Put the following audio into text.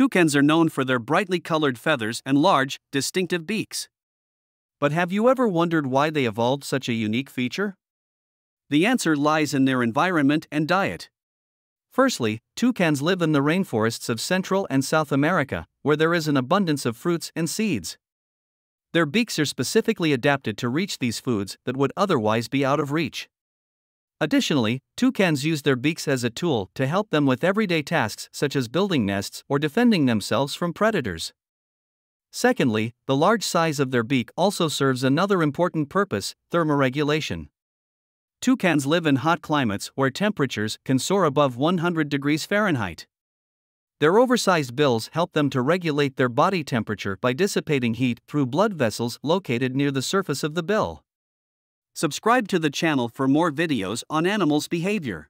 Toucans are known for their brightly colored feathers and large, distinctive beaks. But have you ever wondered why they evolved such a unique feature? The answer lies in their environment and diet. Firstly, toucans live in the rainforests of Central and South America, where there is an abundance of fruits and seeds. Their beaks are specifically adapted to reach these foods that would otherwise be out of reach. Additionally, toucans use their beaks as a tool to help them with everyday tasks such as building nests or defending themselves from predators. Secondly, the large size of their beak also serves another important purpose: thermoregulation. Toucans live in hot climates where temperatures can soar above 100 degrees Fahrenheit. Their oversized bills help them to regulate their body temperature by dissipating heat through blood vessels located near the surface of the bill. Subscribe to the channel for more videos on animals' behavior.